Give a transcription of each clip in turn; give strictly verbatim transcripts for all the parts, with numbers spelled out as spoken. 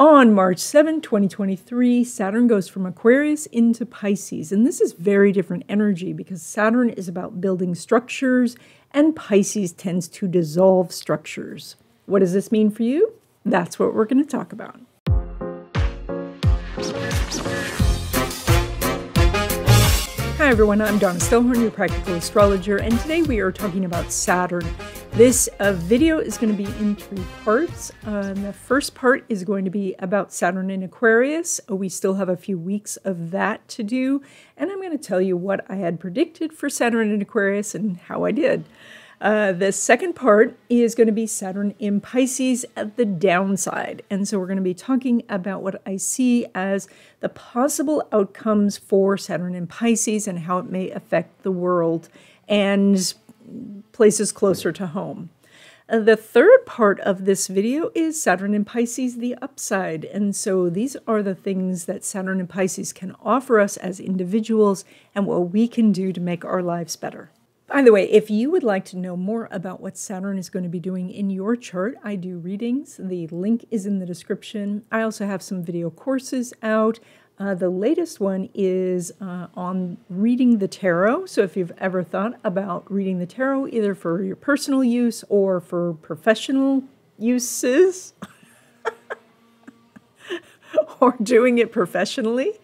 On March seventh, twenty twenty-three, Saturn goes from Aquarius into Pisces, and this is very different energy because Saturn is about building structures and Pisces tends to dissolve structures. What does this mean for you? That's what we're going to talk about. Hi everyone, I'm Donna Stellhorn, your practical astrologer, and today we are talking about Saturn. This uh, video is going to be in three parts. Um, the first part is going to be about Saturn in Aquarius. We still have a few weeks of that to do, and I'm going to tell you what I had predicted for Saturn in Aquarius and how I did. Uh, the second part is going to be Saturn in Pisces at the downside. And so we're going to be talking about what I see as the possible outcomes for Saturn in Pisces and how it may affect the world and places closer to home. Uh, the third part of this video is Saturn in Pisces, the upside. And so these are the things that Saturn in Pisces can offer us as individuals and what we can do to make our lives better. By the way, if you would like to know more about what Saturn is going to be doing in your chart, I do readings. The link is in the description. I also have some video courses out. Uh, the latest one is uh, on reading the tarot. So if you've ever thought about reading the tarot, either for your personal use or for professional uses, or doing it professionally,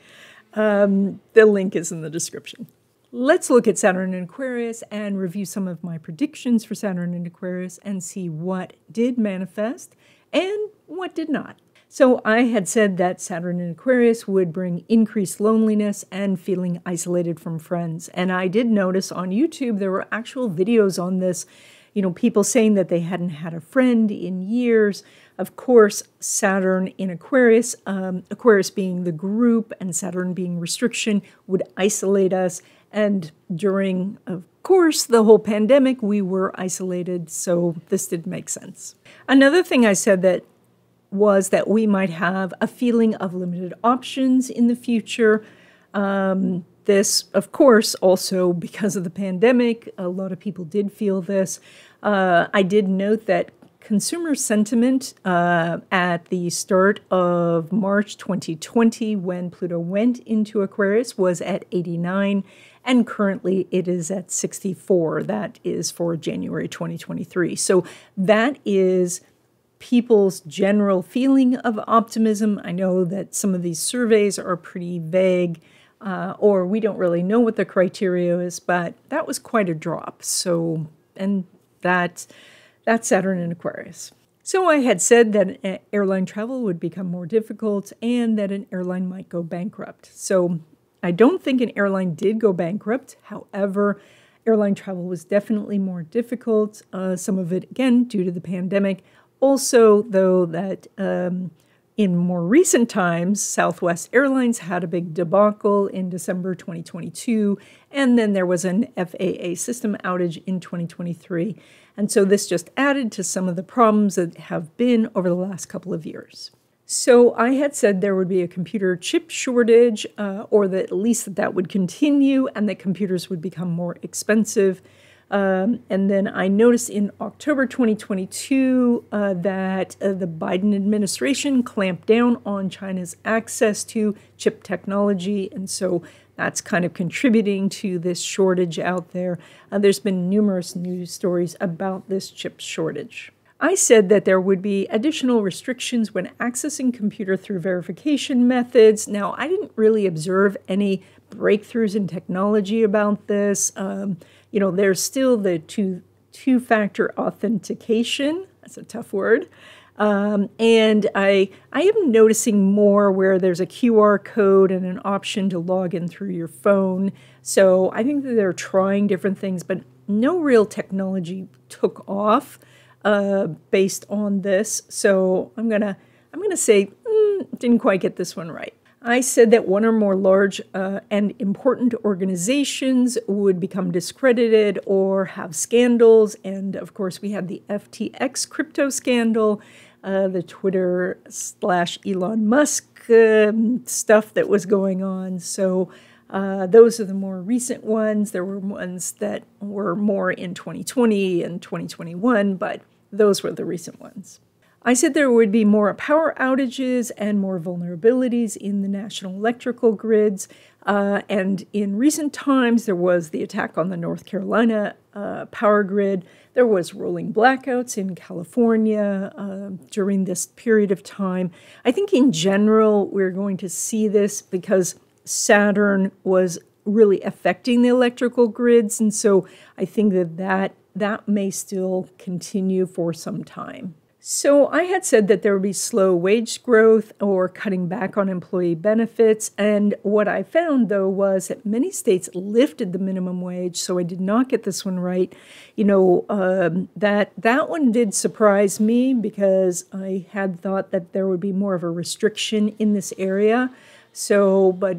um, the link is in the description. Let's look at Saturn in Aquarius and review some of my predictions for Saturn in Aquarius and see what did manifest and what did not. So I had said that Saturn in Aquarius would bring increased loneliness and feeling isolated from friends. And I did notice on YouTube there were actual videos on this, you know, people saying that they hadn't had a friend in years. Of course, Saturn in Aquarius, um, Aquarius being the group and Saturn being restriction, would isolate us. And during, of course, the whole pandemic, we were isolated, so this did make sense. Another thing I said that was that we might have a feeling of limited options in the future. Um, this, of course, also because of the pandemic, a lot of people did feel this. Uh, I did note that consumer sentiment uh, at the start of March twenty twenty, when Pluto went into Aquarius, was at eighty-nine, and currently it is at sixty-four. That is for January twenty twenty-three. So that is people's general feeling of optimism. I know that some of these surveys are pretty vague, uh, or we don't really know what the criteria is, but that was quite a drop. So, and that... That's Saturn in Aquarius. So I had said that airline travel would become more difficult and that an airline might go bankrupt. So I don't think an airline did go bankrupt. However, airline travel was definitely more difficult. Uh, some of it, again, due to the pandemic. Also, though, that um, in more recent times, Southwest Airlines had a big debacle in December twenty twenty-two, and then there was an F A A system outage in twenty twenty-three. And so this just added to some of the problems that have been over the last couple of years. So I had said there would be a computer chip shortage, uh, or that at least that, that would continue and that computers would become more expensive. Um, and then I noticed in October twenty twenty-two uh, that uh, the Biden administration clamped down on China's access to chip technology, and so that's kind of contributing to this shortage out there. Uh, there's been numerous news stories about this chip shortage. I said that there would be additional restrictions when accessing computer through verification methods. Now, I didn't really observe any breakthroughs in technology about this. Um, you know, there's still the two, two-factor authentication. That's a tough word. Um, and I, I am noticing more where there's a Q R code and an option to log in through your phone. So I think that they're trying different things, but no real technology took off uh, based on this. So I'm gonna, I'm gonna say, mm, didn't quite get this one right. I said that one or more large uh, and important organizations would become discredited or have scandals. And of course, we had the F T X crypto scandal, uh, the Twitter slash Elon Musk um, stuff that was going on. So uh, those are the more recent ones. There were ones that were more in twenty twenty and twenty twenty-one, but those were the recent ones. I said there would be more power outages and more vulnerabilities in the national electrical grids. Uh, and in recent times, there was the attack on the North Carolina uh, power grid. There was rolling blackouts in California uh, during this period of time. I think in general, we're going to see this because Saturn was really affecting the electrical grids. And so I think that that, that may still continue for some time. So I had said that there would be slow wage growth or cutting back on employee benefits. And what I found, though, was that many states lifted the minimum wage. So I did not get this one right. You know, um, that that one did surprise me because I had thought that there would be more of a restriction in this area. So, but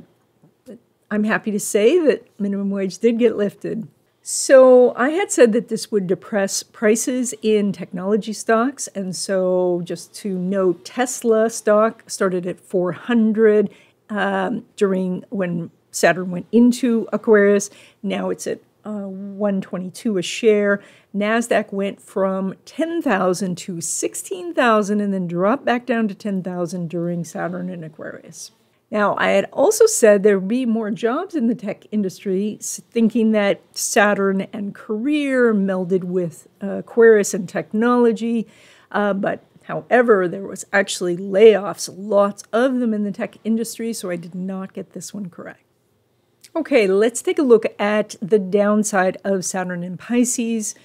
I'm happy to say that minimum wage did get lifted. So I had said that this would depress prices in technology stocks. And so just to note, Tesla stock started at four hundred um, during when Saturn went into Aquarius. Now it's at uh, one twenty-two a share. NASDAQ went from ten thousand to sixteen thousand and then dropped back down to ten thousand during Saturn and Aquarius. Now, I had also said there would be more jobs in the tech industry, thinking that Saturn and career melded with uh, Aquarius and technology. Uh, but however, there was actually layoffs, lots of them in the tech industry, so I did not get this one correct. Okay, let's take a look at the downside of Saturn in Pisces.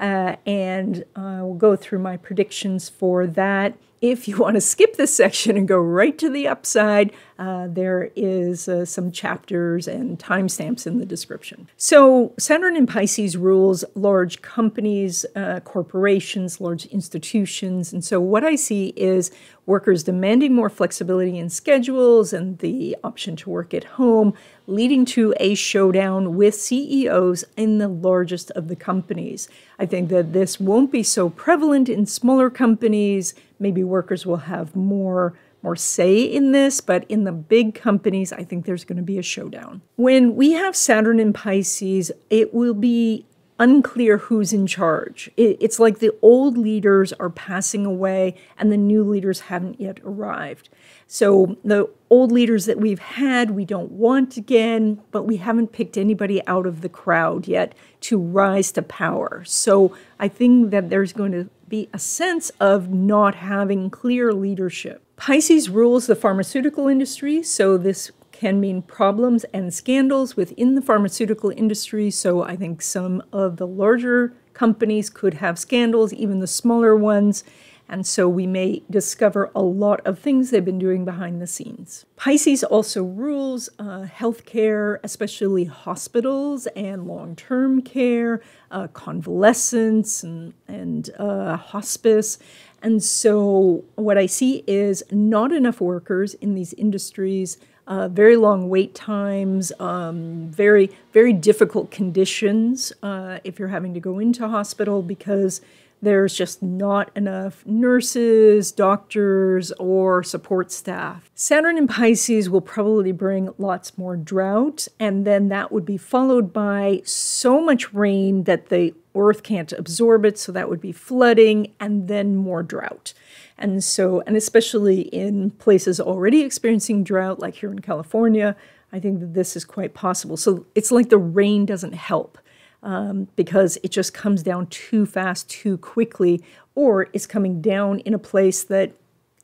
Uh, and uh, we'll go through my predictions for that. If you want to skip this section and go right to the upside, uh, there is uh, some chapters and timestamps in the description. So Saturn in Pisces rules large companies, uh, corporations, large institutions. And so what I see is workers demanding more flexibility in schedules and the option to work at home, leading to a showdown with C E Os in the largest of the companies. I think that this won't be so prevalent in smaller companies. Maybe workers will have more, more say in this, but in the big companies, I think there's going to be a showdown. When we have Saturn in Pisces, it will be unclear who's in charge. It's like the old leaders are passing away and the new leaders haven't yet arrived. So the old leaders that we've had, we don't want again, but we haven't picked anybody out of the crowd yet to rise to power. So I think that there's going to be a sense of not having clear leadership. Pisces rules the pharmaceutical industry, so this can mean problems and scandals within the pharmaceutical industry. So I think some of the larger companies could have scandals, even the smaller ones. And so we may discover a lot of things they've been doing behind the scenes. Pisces also rules uh, healthcare, especially hospitals and long-term care, uh, convalescence and, and uh, hospice. And so what I see is not enough workers in these industries. Uh, very long wait times, um, very, very difficult conditions uh, if you're having to go into hospital because there's just not enough nurses, doctors, or support staff. Saturn in Pisces will probably bring lots more drought, and then that would be followed by so much rain that the Earth can't absorb it, so that would be flooding, and then more drought. And so, and especially in places already experiencing drought, like here in California, I think that this is quite possible. So it's like the rain doesn't help um, because it just comes down too fast, too quickly, or it's coming down in a place that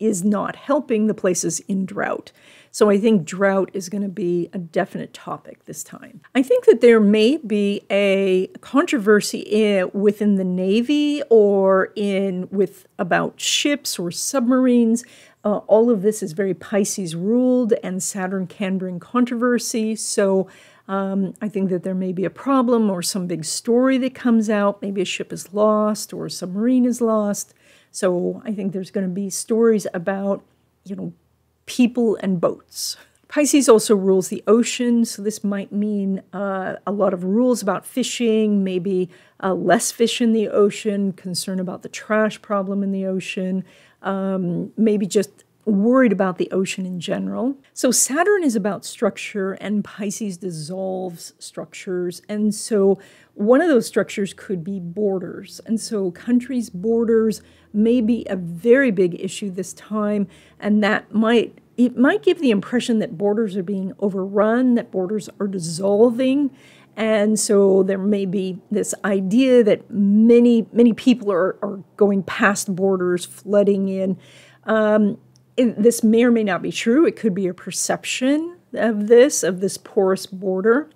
is not helping the places in drought. So I think drought is going to be a definite topic this time. I think that there may be a controversy within the Navy or in with about ships or submarines. Uh, all of this is very Pisces ruled, and Saturn can bring controversy. So um, I think that there may be a problem or some big story that comes out. Maybe a ship is lost or a submarine is lost. So I think there's going to be stories about, you know, people and boats. Pisces also rules the ocean, so this might mean uh, a lot of rules about fishing, maybe uh, less fish in the ocean, concern about the trash problem in the ocean, um, maybe just worried about the ocean in general. So Saturn is about structure, and Pisces dissolves structures. And so one of those structures could be borders. And so countries' borders may be a very big issue this time, and that might it might give the impression that borders are being overrun, that borders are dissolving. And so there may be this idea that many, many people are, are going past borders, flooding in. Um, it, this may or may not be true. It could be a perception of this, of this porous border.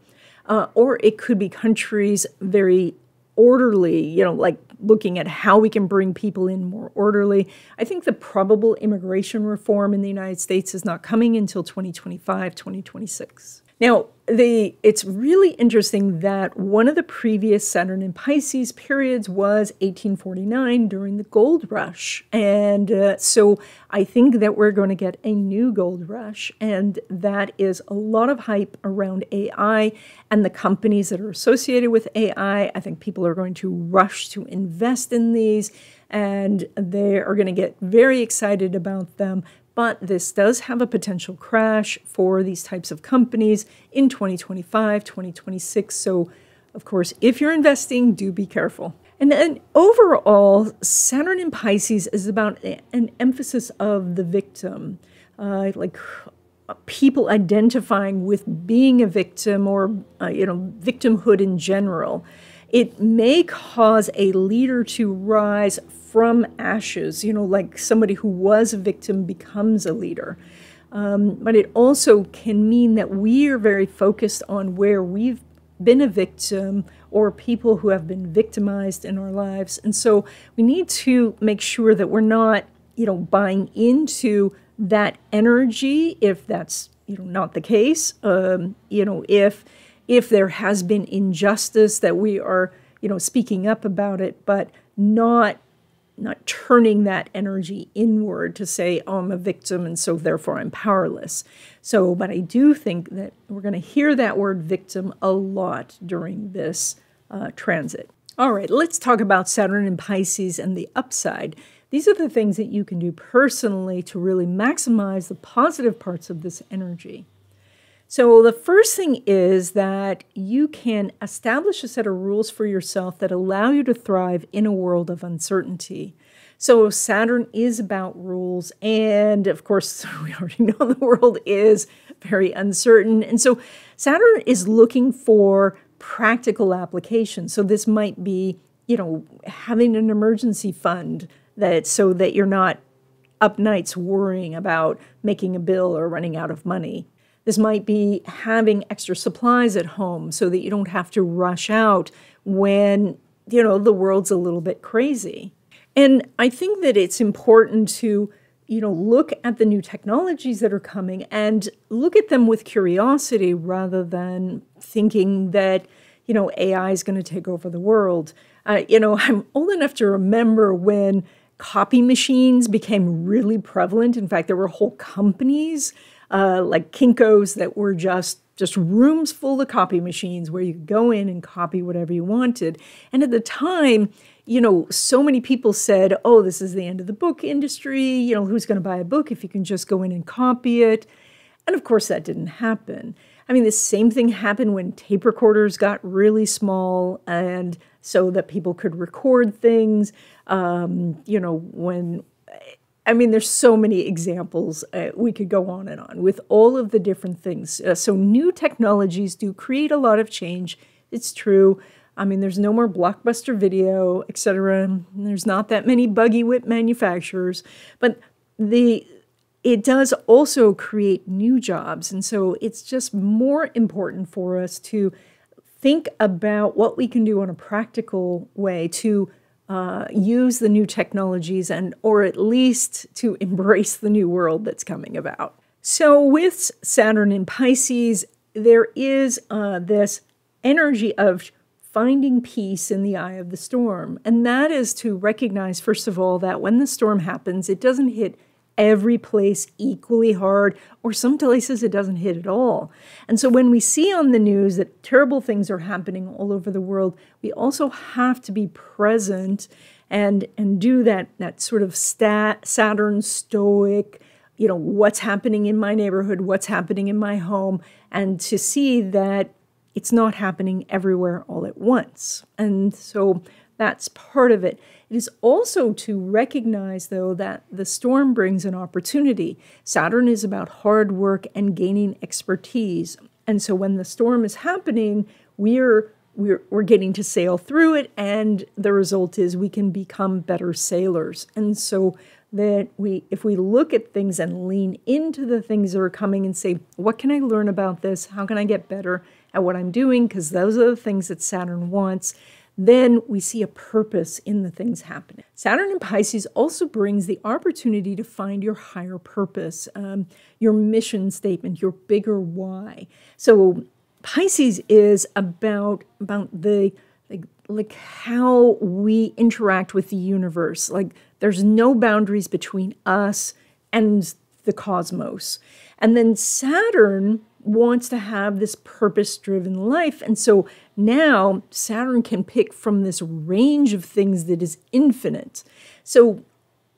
Uh, or it could be countries very orderly, you know, like looking at how we can bring people in more orderly. I think the probable immigration reform in the United States is not coming until twenty twenty-five, twenty twenty-six. Now, the, it's really interesting that one of the previous Saturn in Pisces periods was eighteen forty-nine during the gold rush. And uh, so I think that we're going to get a new gold rush. And that is a lot of hype around A I and the companies that are associated with A I. I think people are going to rush to invest in these, and they are going to get very excited about them. But this does have a potential crash for these types of companies in twenty twenty-five, twenty twenty-six. So, of course, if you're investing, do be careful. And then overall, Saturn in Pisces is about an emphasis of the victim, uh, like people identifying with being a victim, or, uh, you know, victimhood in general. It may cause a leader to rise from ashes, you know, like somebody who was a victim becomes a leader. Um, but it also can mean that we are very focused on where we've been a victim, or people who have been victimized in our lives. And so we need to make sure that we're not, you know, buying into that energy if that's, you know, not the case. Um, you know, if... If there has been injustice, that we are, you know, speaking up about it, but not not turning that energy inward to say, oh, I'm a victim, and so therefore I'm powerless. So, but I do think that we're going to hear that word victim a lot during this uh, transit. All right, let's talk about Saturn in Pisces and the upside. These are the things that you can do personally to really maximize the positive parts of this energy. So the first thing is that you can establish a set of rules for yourself that allow you to thrive in a world of uncertainty. So Saturn is about rules, and of course, we already know the world is very uncertain. And so Saturn is looking for practical applications. So this might be, you know, having an emergency fund that so that you're not up nights worrying about making a bill or running out of money. This might be having extra supplies at home so that you don't have to rush out when, you know, the world's a little bit crazy. And I think that it's important to, you know, look at the new technologies that are coming and look at them with curiosity rather than thinking that, you know, A I is going to take over the world. Uh, you know, I'm old enough to remember when copy machines became really prevalent. In fact, there were whole companies Uh, like Kinko's that were just, just rooms full of copy machines where you could go in and copy whatever you wanted. And at the time, you know, so many people said, oh, this is the end of the book industry. You know, who's going to buy a book if you can just go in and copy it? And of course, that didn't happen. I mean, the same thing happened when tape recorders got really small and so that people could record things, um, you know, when... I mean, there's so many examples. Uh, we could go on and on with all of the different things. Uh, so new technologies do create a lot of change. It's true. I mean, there's no more Blockbuster video, et cetera. There's not that many buggy whip manufacturers. But the it does also create new jobs. And so it's just more important for us to think about what we can do in a practical way to Uh, use the new technologies, and or at least to embrace the new world that's coming about. So with Saturn in Pisces, there is uh, this energy of finding peace in the eye of the storm. And that is to recognize, first of all, that when the storm happens, it doesn't hit every place equally hard, or some places it doesn't hit at all. And so when we see on the news that terrible things are happening all over the world, we also have to be present and and do that, that sort of stat, Saturn stoic, you know, what's happening in my neighborhood, what's happening in my home, and to see that it's not happening everywhere all at once. And so that's part of it. It is also to recognize, though, that the storm brings an opportunity. Saturn is about hard work and gaining expertise. And so when the storm is happening, we're, we're, we're getting to sail through it, and the result is we can become better sailors. And so that we, if we look at things and lean into the things that are coming and say, what can I learn about this? How can I get better at what I'm doing? Because those are the things that Saturn wants. Then we see a purpose in the things happening. Saturn in Pisces also brings the opportunity to find your higher purpose, um, your mission statement, your bigger why. So Pisces is about, about the, like, like how we interact with the universe. Like there's no boundaries between us and the cosmos. And then Saturn wants to have this purpose-driven life. And so now Saturn can pick from this range of things that is infinite. So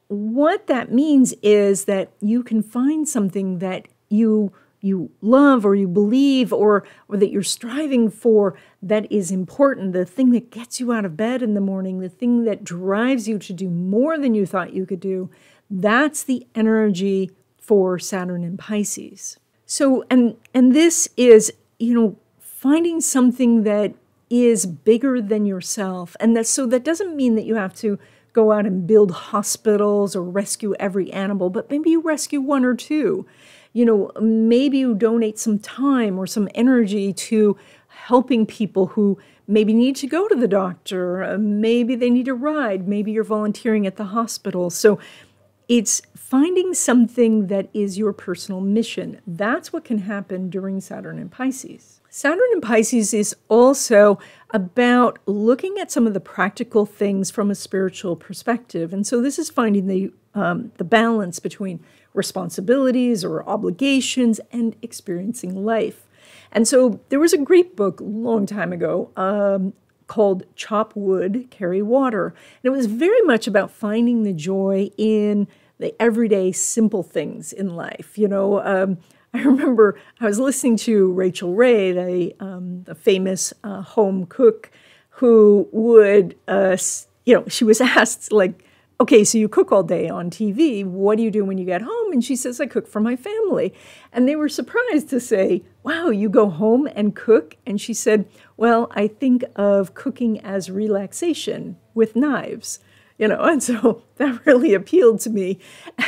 what that means is that you can find something that you, you love or you believe or, or that you're striving for that is important, the thing that gets you out of bed in the morning, the thing that drives you to do more than you thought you could do. That's the energy for Saturn in Pisces. So, and, and this is, you know, finding something that is bigger than yourself. And that, so that doesn't mean that you have to go out and build hospitals or rescue every animal, but maybe you rescue one or two. You know, maybe you donate some time or some energy to helping people who maybe need to go to the doctor, maybe they need a ride, maybe you're volunteering at the hospital. So it's finding something that is your personal mission. That's what can happen during Saturn in Pisces. Saturn in Pisces is also about looking at some of the practical things from a spiritual perspective. And so this is finding the, um, the balance between responsibilities or obligations and experiencing life. And so there was a great book a long time ago, um, called Chop Wood, Carry Water. And it was very much about finding the joy in the everyday simple things in life. You know, um, I remember I was listening to Rachel Ray, the, um, the famous uh, home cook, who would, uh, you know, she was asked, like, okay, so you cook all day on T V. What do you do when you get home? And she says, I cook for my family. And they were surprised to say, wow, you go home and cook? And she said, well, I think of cooking as relaxation with knives, you know, and so that really appealed to me.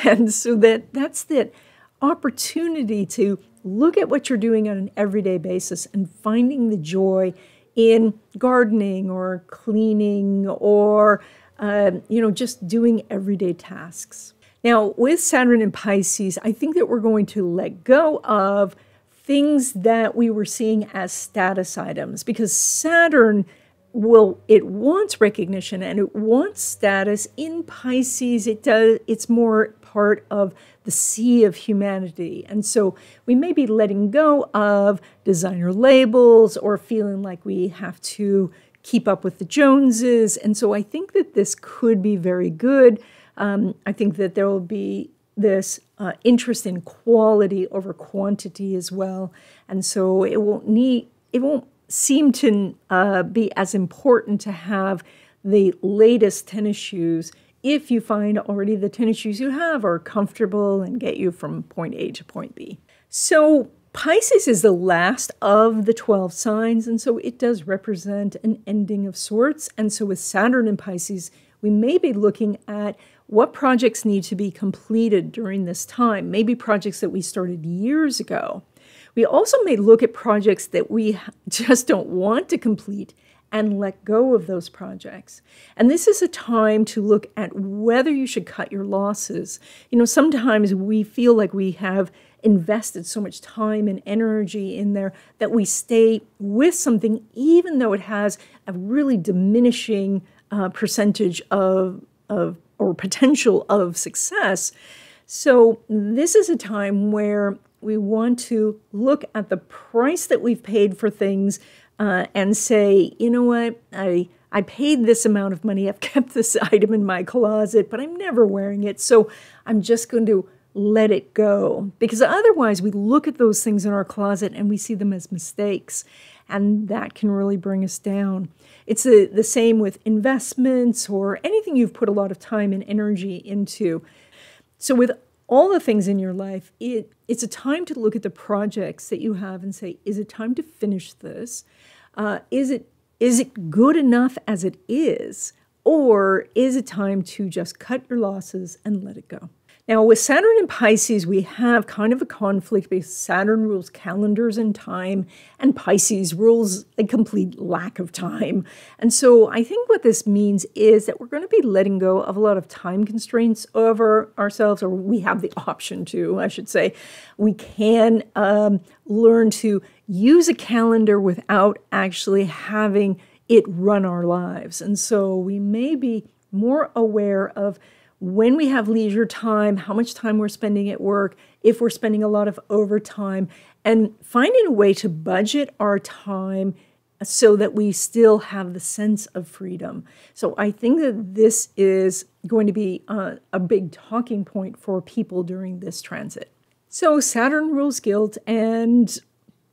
And so that that's that opportunity to look at what you're doing on an everyday basis and finding the joy in gardening or cleaning or Uh, you know, just doing everyday tasks. Now, with Saturn in Pisces, I think that we're going to let go of things that we were seeing as status items, because Saturn will, it wants recognition and it wants status. In Pisces, it does, it's more part of the sea of humanity. And so we may be letting go of designer labels or feeling like we have to keep up with the Joneses. And so I think that this could be very good. Um, I think that there will be this uh, interest in quality over quantity as well. And so it won't need, it won't seem to uh, be as important to have the latest tennis shoes if you find already the tennis shoes you have are comfortable and get you from point A to point B. So Pisces is the last of the twelve signs, and so it does represent an ending of sorts. And so with Saturn in Pisces, we may be looking at what projects need to be completed during this time, maybe projects that we started years ago. We also may look at projects that we just don't want to complete and let go of those projects. And this is a time to look at whether you should cut your losses. You know, sometimes we feel like we have invested so much time and energy in there that we stay with something even though it has a really diminishing uh, percentage of, of or potential of success. So this is a time where we want to look at the price that we've paid for things Uh, and say, you know what, I, I paid this amount of money, I've kept this item in my closet, but I'm never wearing it, so I'm just going to let it go. Because otherwise we look at those things in our closet and we see them as mistakes, and that can really bring us down. It's a, the same with investments or anything you've put a lot of time and energy into. So with all the things in your life, it, it's a time to look at the projects that you have and say, is it time to finish this? Uh, is it is it good enough as it is? Or is it time to just cut your losses and let it go? Now, with Saturn and Pisces, we have kind of a conflict because Saturn rules calendars and time, and Pisces rules a complete lack of time. And so I think what this means is that we're going to be letting go of a lot of time constraints over ourselves, or we have the option to, I should say. We can um, learn to use a calendar without actually having it run our lives. And so we may be more aware of when we have leisure time, how much time we're spending at work, if we're spending a lot of overtime, and finding a way to budget our time so that we still have the sense of freedom. So I think that this is going to be uh, a big talking point for people during this transit. So Saturn rules guilt, and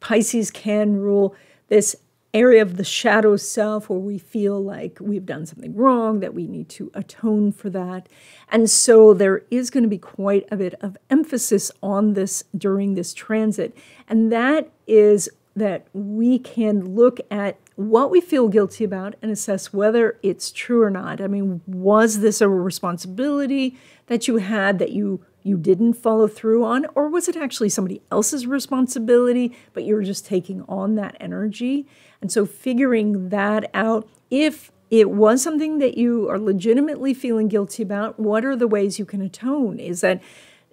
Pisces can rule this area of the shadow self where we feel like we've done something wrong, that we need to atone for that. And so there is going to be quite a bit of emphasis on this during this transit. And that is that we can look at what we feel guilty about and assess whether it's true or not. I mean, was this a responsibility that you had that you you didn't follow through on, or was it actually somebody else's responsibility, but you were just taking on that energy? And so figuring that out, if it was something that you are legitimately feeling guilty about, what are the ways you can atone? Is that,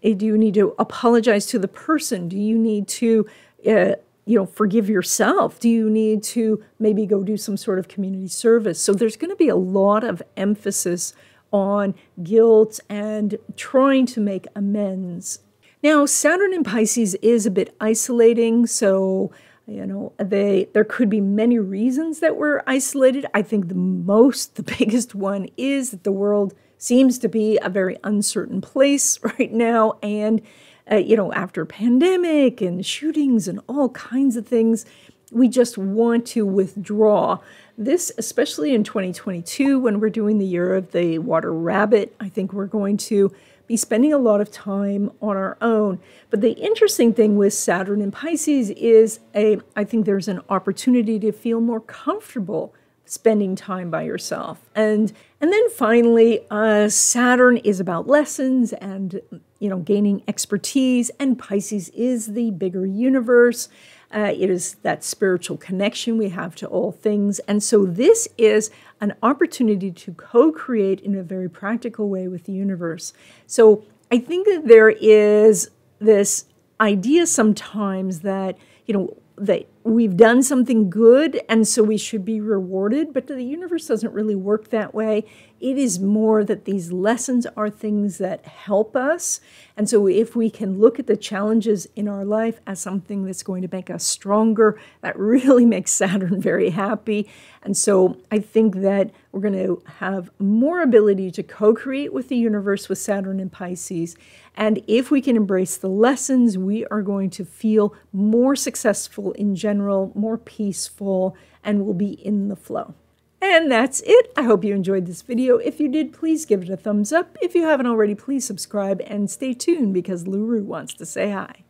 do you need to apologize to the person? Do you need to, uh, you know, forgive yourself? Do you need to maybe go do some sort of community service? So there's going to be a lot of emphasis on guilt and trying to make amends. Now, Saturn in Pisces is a bit isolating, so you know they there could be many reasons that we're isolated. I think the most, the biggest one is that the world seems to be a very uncertain place right now, and uh, you know after pandemic and shootings and all kinds of things, we just want to withdraw. This, especially in twenty twenty-two, when we're doing the year of the water rabbit, I think we're going to be spending a lot of time on our own. But the interesting thing with Saturn in Pisces is, a, I think there's an opportunity to feel more comfortable spending time by yourself. And, and then finally, uh, Saturn is about lessons and you know gaining expertise, and Pisces is the bigger universe. Uh, it is that spiritual connection we have to all things. And so this is an opportunity to co-create in a very practical way with the universe. So I think that there is this idea sometimes that, you know, that we've done something good and so we should be rewarded, but the universe doesn't really work that way. It is more that these lessons are things that help us. And so if we can look at the challenges in our life as something that's going to make us stronger, that really makes Saturn very happy. And so I think that we're going to have more ability to co-create with the universe with Saturn and Pisces. And if we can embrace the lessons, we are going to feel more successful in general, more peaceful, and we'll be in the flow. And that's it. I hope you enjoyed this video. If you did, please give it a thumbs up. If you haven't already, please subscribe and stay tuned because Luru wants to say hi.